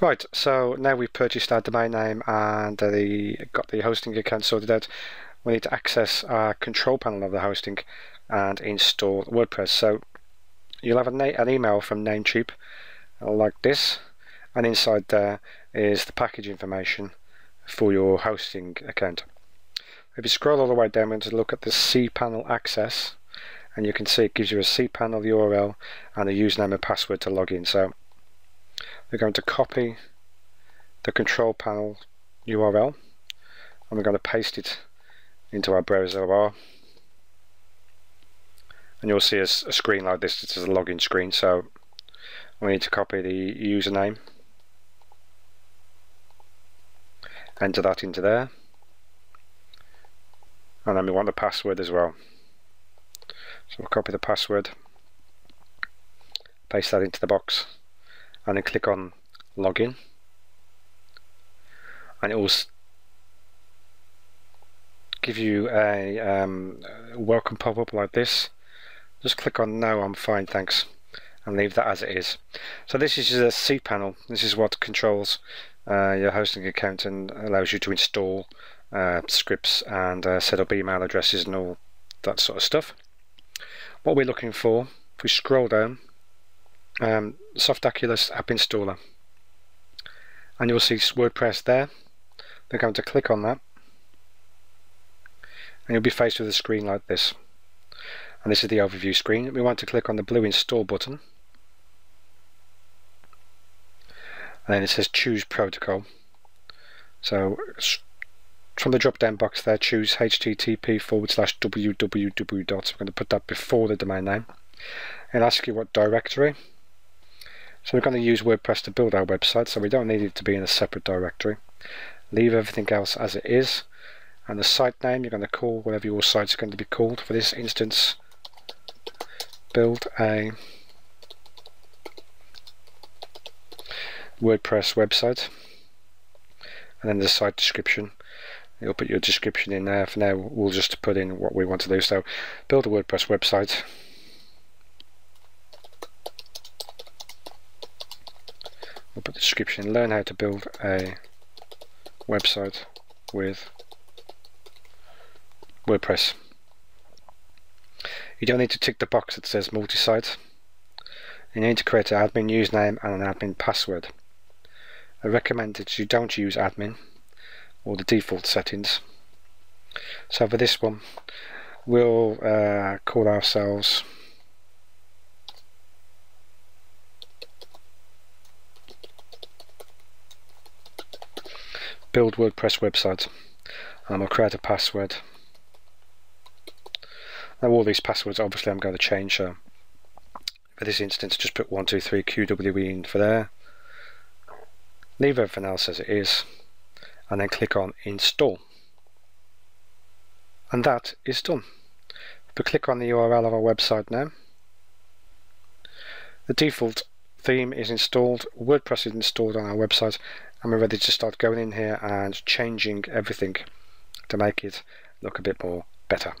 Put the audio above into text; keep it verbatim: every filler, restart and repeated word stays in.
Right, so now we've purchased our domain name and uh, the, got the hosting account sorted out. We need to access our control panel of the hosting and install WordPress. So you'll have an, an email from Namecheap like this, and inside there is the package information for your hosting account. If you scroll all the way down, we're going to look at the cPanel access, and you can see it gives you a cPanel U R L and a username and password to log in. So we're going to copy the control panel U R L and we're going to paste it into our browser bar, and you'll see a, a screen like this. This is a login screen, so we need to copy the username, enter that into there, and then we want the password as well. So we'll copy the password, paste that into the box, and then click on login, and it will give you a um, welcome pop-up like this. Just click on no, I'm fine thanks, and leave that as it is. So this is a cPanel. This is what controls uh, your hosting account and allows you to install uh, scripts and uh, set up email addresses and all that sort of stuff. What we're looking for, if we scroll down, um, Softaculous app installer, and you'll see WordPress there. We're going to click on that, and you'll be faced with a screen like this, and this is the overview screen. We want to click on the blue install button, and then it says choose protocol. So from the drop down box there, choose H T T P forward slash W W W dot. We're going to put that before the domain name, and ask you what directory. So we're going to use WordPress to build our website, so we don't need it to be in a separate directory. Leave everything else as it is, and the site name, you're going to call whatever your site's going to be called. For this instance, build a WordPress website, and then the site description. You'll put your description in there. For now, we'll just put in what we want to do. So build a WordPress website, we'll put the description, learn how to build a website with WordPress. You don't need to tick the box that says multi-site. You need to create an admin username and an admin password. I recommend that you don't use admin or the default settings. So for this one, we'll uh, call ourselves Build WordPress Website, and we'll create a password. Now all these passwords obviously I'm going to change, so for this instance just put one two three Q W E in for there. Leave everything else as it is, and then click on install, and that is done. But click on the U R L of our website now. The default theme is installed, WordPress is installed on our website, and we're ready to start going in here and changing everything to make it look a bit more better.